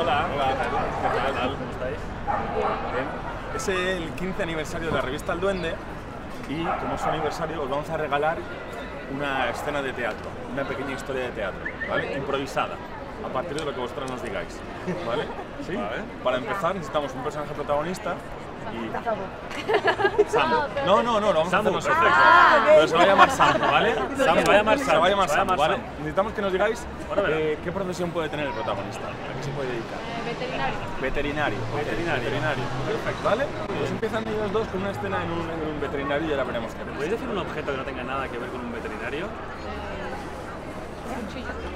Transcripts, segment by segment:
Hola. Hola. ¿Qué tal? ¿Cómo estáis? Bien. Es el 15 aniversario de la revista El Duende y, como es su aniversario, os vamos a regalar una escena de teatro, una pequeña historia de teatro, ¿vale? Improvisada, a partir de lo que vosotros nos digáis, ¿vale? ¿Sí? Vale. Para empezar necesitamos un personaje protagonista y... Samu. No, vamos a hacer nosotros. Pero se va a llamar Samu, ¿vale? Se va a llamar Samu, ¿vale? Necesitamos que nos digáis qué profesión puede tener el protagonista, a qué se puede dedicar. Veterinario. Perfecto, ¿vale? Pues empiezan ellos dos con una escena en un veterinario y ya la veremos qué es. ¿Podéis decir un objeto que no tenga nada que ver con un veterinario?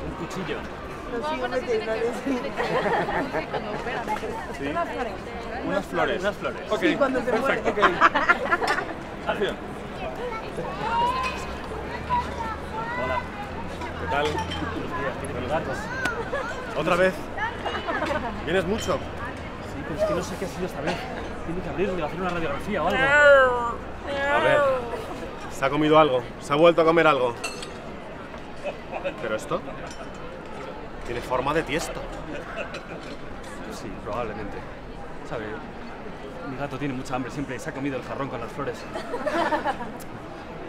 Un cuchillo. Sí. Unas flores. Okay. Sí, cuando se muere. Okay. Acción. Hola. ¿Qué tal? Buenos gatos. ¿Otra vez? ¿Vienes mucho? Sí, pero es que no sé qué ha sido esta vez. Tiene que abrirme, hacer una radiografía o algo. A ver. Se ha comido algo. Se ha vuelto a comer algo. ¿Pero esto? Tiene forma de tiesto. Sí, probablemente. ¿Sabe? Mi gato tiene mucha hambre siempre y se ha comido el jarrón con las flores.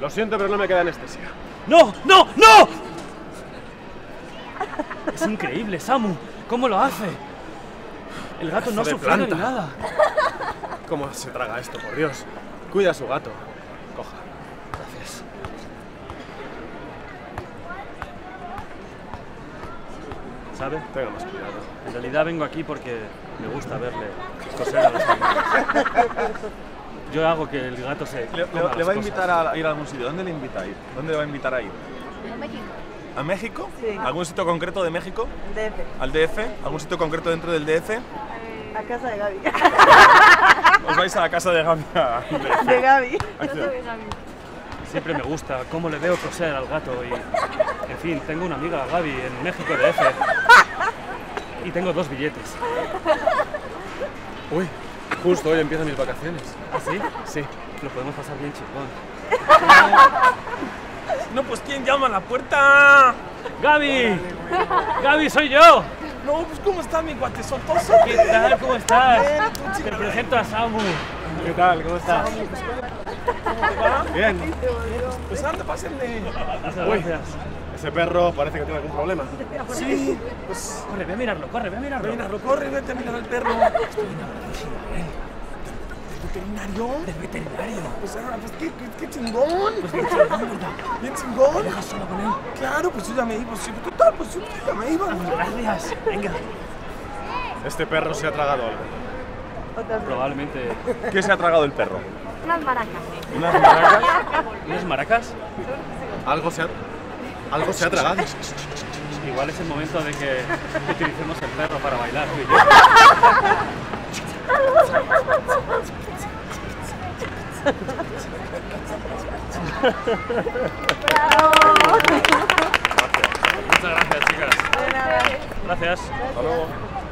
Lo siento, pero no me queda anestesia. ¡No! Es increíble, Samu. ¿Cómo lo hace? El gato no sufre ni nada. ¿Cómo se traga esto, por Dios? Cuida a su gato. Coja. Gracias. ¿Sabe? Tenga más cuidado. En realidad vengo aquí porque me gusta verle coser a los animales. Yo hago que el gato se... ¿Le va a invitar a ir a algún sitio? ¿Dónde le invita a ir? ¿Dónde le va a invitar a ir? A México. ¿A México? Sí. ¿Algún sitio concreto de México? DF. ¿Al DF? ¿Algún sitio concreto dentro del DF? A casa de Gaby. Os vais a la casa de Gaby. De Gaby. Siempre me gusta cómo le veo coser al gato y... En fin, tengo una amiga, Gaby, en México DF. Y tengo 2 billetes. Uy, justo hoy empiezan mis vacaciones. ¿Ah, sí? Sí. Lo podemos pasar bien chingón. No, pues ¿quién llama a la puerta? ¡Gaby! ¡Gaby, soy yo! No, pues ¿cómo está mi guatesotoso? ¿Qué tal? ¿Cómo estás? Te presento a Samu. ¿Qué tal? ¿Cómo estás? ¿Cómo te va? Bien. Pues anda, pásenle. Gracias. Ese perro parece que tiene algún problema. Sí. Pues... Corre, ve a mirarlo. Vete a mirar al perro. ¿Del veterinario? Pues ahora, pues qué chingón. ¿Bien chingón? ¿Te dejas solo con él? Claro, pues yo ya me iba. Total, pues yo ya me iba. Gracias. Venga. Este perro se ha tragado algo. Probablemente. ¿Qué se ha tragado el perro? Unas maracas. ¿Unas maracas? Algo se ha tragado. Igual es el momento de que utilicemos el perro para bailar. ¡Bravo! Muchas gracias, chicas. De nada. Gracias. Hasta luego.